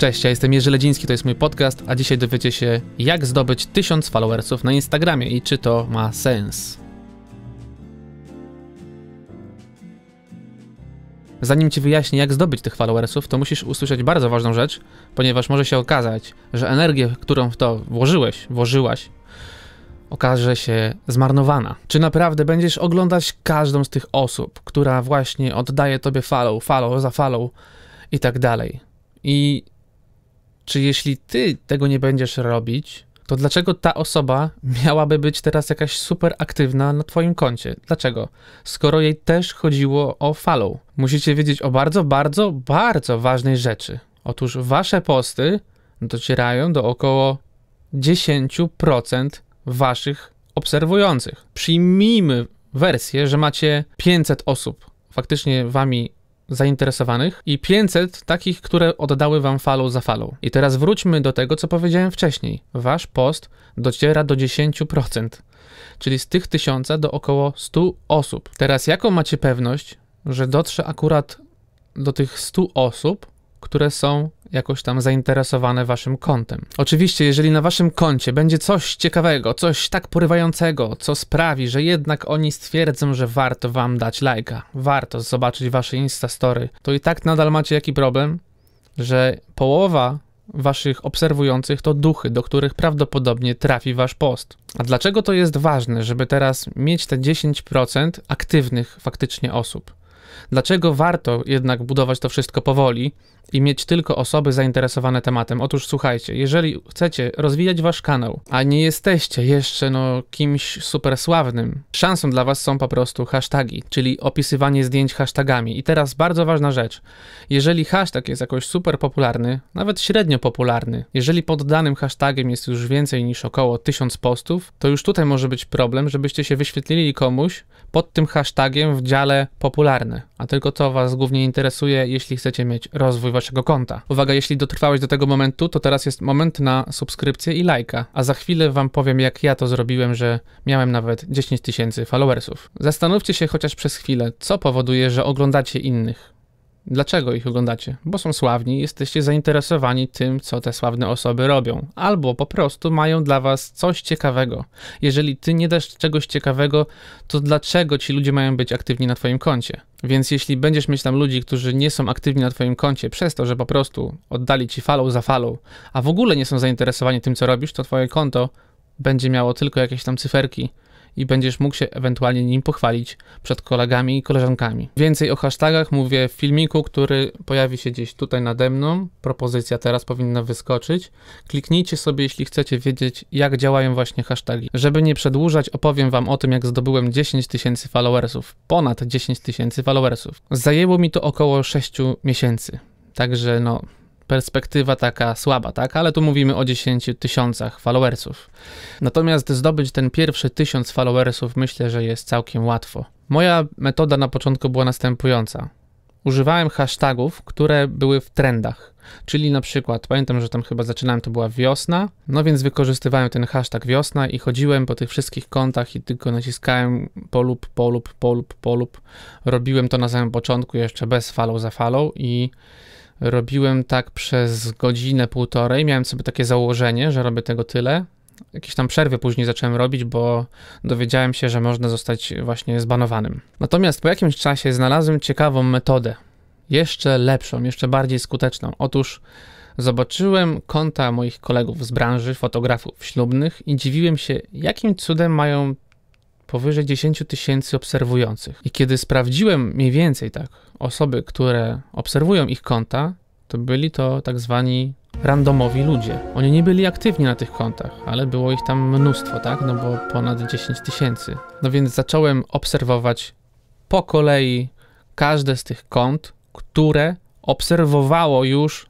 Cześć, ja jestem Jerzy Ledziński, to jest mój podcast, a dzisiaj dowiecie się, jak zdobyć 1000 followersów na Instagramie i czy to ma sens. Zanim Ci wyjaśnię, jak zdobyć tych followersów, to musisz usłyszeć bardzo ważną rzecz, ponieważ może się okazać, że energię, którą w to włożyłeś, włożyłaś, okaże się zmarnowana. Czy naprawdę będziesz oglądać każdą z tych osób, która właśnie oddaje Tobie follow za follow i tak dalej? I czy jeśli Ty tego nie będziesz robić, to dlaczego ta osoba miałaby być teraz jakaś super aktywna na Twoim koncie? Dlaczego? Skoro jej też chodziło o follow. Musicie wiedzieć o bardzo ważnej rzeczy. Otóż Wasze posty docierają do około 10% Waszych obserwujących. Przyjmijmy wersję, że macie 500 osób faktycznie Wami zainteresowanych i 500 takich, które oddały Wam follow za follow. I teraz wróćmy do tego, co powiedziałem wcześniej. Wasz post dociera do 10%, czyli z tych 1000 do około 100 osób. Teraz jaką macie pewność, że dotrze akurat do tych 100 osób, które są jakoś tam zainteresowane Waszym kontem? Oczywiście, jeżeli na Waszym koncie będzie coś ciekawego, coś tak porywającego, co sprawi, że jednak oni stwierdzą, że warto Wam dać lajka, warto zobaczyć Wasze Instastory, to i tak nadal macie jaki problem, że połowa Waszych obserwujących to duchy, do których prawdopodobnie trafi Wasz post. A dlaczego to jest ważne, żeby teraz mieć te 10% aktywnych faktycznie osób? Dlaczego warto jednak budować to wszystko powoli i mieć tylko osoby zainteresowane tematem? Otóż słuchajcie, jeżeli chcecie rozwijać Wasz kanał, a nie jesteście jeszcze kimś supersławnym, szansą dla Was są po prostu hasztagi, czyli opisywanie zdjęć hasztagami. I teraz bardzo ważna rzecz. Jeżeli hashtag jest jakoś super popularny, nawet średnio popularny, jeżeli pod danym hashtagiem jest już więcej niż około 1000 postów, to już tutaj może być problem, żebyście się wyświetlili komuś pod tym hashtagiem w dziale popularny. A tylko to Was głównie interesuje, jeśli chcecie mieć rozwój Waszego konta. Uwaga, jeśli dotrwałeś do tego momentu, to teraz jest moment na subskrypcję i lajka, a za chwilę Wam powiem, jak ja to zrobiłem, że miałem nawet 10 000 followersów. Zastanówcie się chociaż przez chwilę, co powoduje, że oglądacie innych. Dlaczego ich oglądacie? Bo są sławni, jesteście zainteresowani tym, co te sławne osoby robią. Albo po prostu mają dla Was coś ciekawego. Jeżeli Ty nie dasz czegoś ciekawego, to dlaczego ci ludzie mają być aktywni na Twoim koncie? Więc jeśli będziesz mieć tam ludzi, którzy nie są aktywni na Twoim koncie przez to, że po prostu oddali Ci follow za follow, a w ogóle nie są zainteresowani tym, co robisz, to Twoje konto będzie miało tylko jakieś tam cyferki i będziesz mógł się ewentualnie nim pochwalić przed kolegami i koleżankami. Więcej o hashtagach mówię w filmiku, który pojawi się gdzieś tutaj nade mną. Propozycja teraz powinna wyskoczyć. Kliknijcie sobie, jeśli chcecie wiedzieć, jak działają właśnie hashtagi. Żeby nie przedłużać, opowiem Wam o tym, jak zdobyłem 10 000 followersów. Ponad 10 000 followersów. Zajęło mi to około 6 miesięcy. Także perspektywa taka słaba, tak? Ale tu mówimy o 10 000 followersów. Natomiast zdobyć ten pierwszy 1000 followersów myślę, że jest całkiem łatwo. Moja metoda na początku była następująca. Używałem hashtagów, które były w trendach. Czyli na przykład, pamiętam, że tam chyba zaczynałem, to była wiosna, więc wykorzystywałem ten hashtag wiosna i chodziłem po tych wszystkich kontach i tylko naciskałem polub, polub, polub, polub. Robiłem to na samym początku jeszcze bez follow za follow i robiłem tak przez godzinę, półtorej. Miałem sobie takie założenie, że robię tego tyle. Jakieś tam przerwy później zacząłem robić, bo dowiedziałem się, że można zostać właśnie zbanowanym. Natomiast po jakimś czasie znalazłem ciekawą metodę. Jeszcze lepszą, jeszcze bardziej skuteczną. Otóż zobaczyłem konta moich kolegów z branży, fotografów ślubnych i dziwiłem się, jakim cudem mają powyżej 10 000 obserwujących. I kiedy sprawdziłem mniej więcej osoby, które obserwują ich konta, to byli to tak zwani randomowi ludzie. Oni nie byli aktywni na tych kontach, ale było ich tam mnóstwo, bo ponad 10 000. Więc zacząłem obserwować po kolei każde z tych kont, które obserwowało już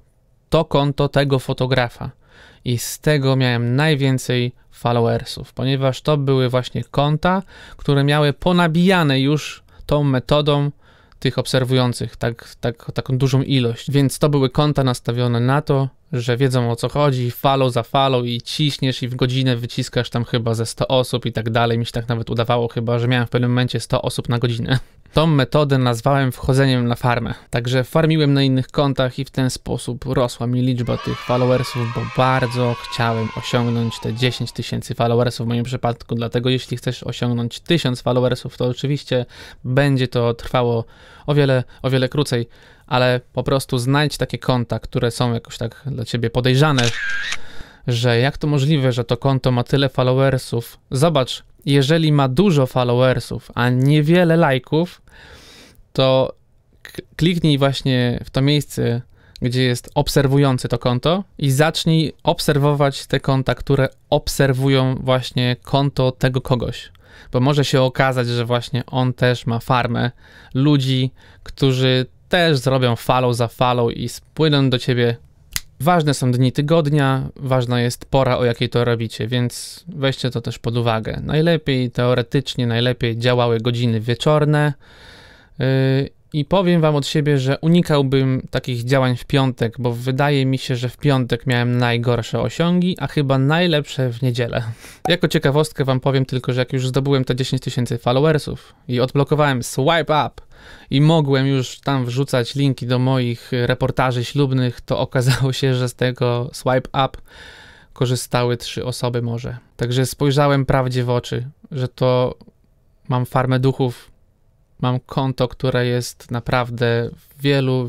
to konto tego fotografa. I z tego miałem najwięcej followersów, ponieważ to były właśnie konta, które miały ponabijane już tą metodą tych obserwujących, taką dużą ilość. Więc to były konta nastawione na to, że wiedzą o co chodzi, falą za falą i ciśniesz i w godzinę wyciskasz tam chyba ze 100 osób i tak dalej. Mi się tak nawet udawało chyba, że miałem w pewnym momencie 100 osób na godzinę. Tą metodę nazwałem wchodzeniem na farmę. Także farmiłem na innych kontach i w ten sposób rosła mi liczba tych followersów, bo bardzo chciałem osiągnąć te 10 tysięcy followersów w moim przypadku. Dlatego jeśli chcesz osiągnąć 1000 followersów, to oczywiście będzie to trwało o wiele krócej, ale po prostu znajdź takie konta, które są jakoś tak dla ciebie podejrzane, że jak to możliwe, że to konto ma tyle followersów. Zobacz, jeżeli ma dużo followersów, a niewiele lajków, to kliknij właśnie w to miejsce, gdzie jest obserwujący to konto i zacznij obserwować te konta, które obserwują właśnie konto tego kogoś. Bo może się okazać, że właśnie on też ma farmę ludzi, którzy też zrobią falą za falą i spłyną do ciebie. Ważne są dni tygodnia, ważna jest pora, o jakiej to robicie, więc weźcie to też pod uwagę. Najlepiej, teoretycznie, najlepiej działały godziny wieczorne i powiem wam od siebie, że unikałbym takich działań w piątek, bo wydaje mi się, że w piątek miałem najgorsze osiągi, a chyba najlepsze w niedzielę. Jako ciekawostkę wam powiem tylko, że jak już zdobyłem te 10 tysięcy followersów i odblokowałem swipe up i mogłem już tam wrzucać linki do moich reportaży ślubnych, to okazało się, że z tego swipe up korzystały 3 osoby może. Także spojrzałem prawdzie w oczy, że to mam farmę duchów, mam konto, które jest naprawdę w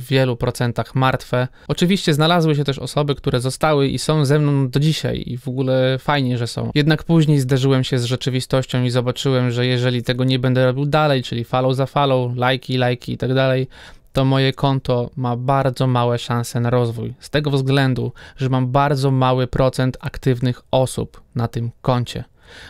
wielu procentach martwe. Oczywiście znalazły się też osoby, które zostały i są ze mną do dzisiaj i w ogóle fajnie, że są. Jednak później zderzyłem się z rzeczywistością i zobaczyłem, że jeżeli tego nie będę robił dalej, czyli falą za falą, lajki i tak dalej, to moje konto ma bardzo małe szanse na rozwój. Z tego względu, że mam bardzo mały procent aktywnych osób na tym koncie.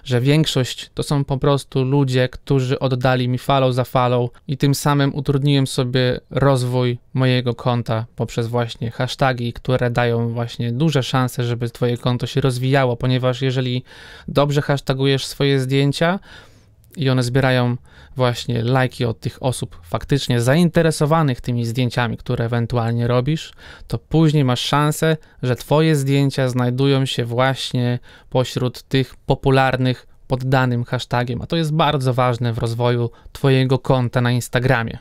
Że większość to są po prostu ludzie, którzy oddali mi falą za falą i tym samym utrudniłem sobie rozwój mojego konta poprzez właśnie hasztagi, które dają właśnie duże szanse, żeby twoje konto się rozwijało, ponieważ jeżeli dobrze hasztagujesz swoje zdjęcia i one zbierają właśnie lajki od tych osób faktycznie zainteresowanych tymi zdjęciami, które ewentualnie robisz, to później masz szansę, że twoje zdjęcia znajdują się właśnie pośród tych popularnych pod danym hashtagiem, a to jest bardzo ważne w rozwoju twojego konta na Instagramie.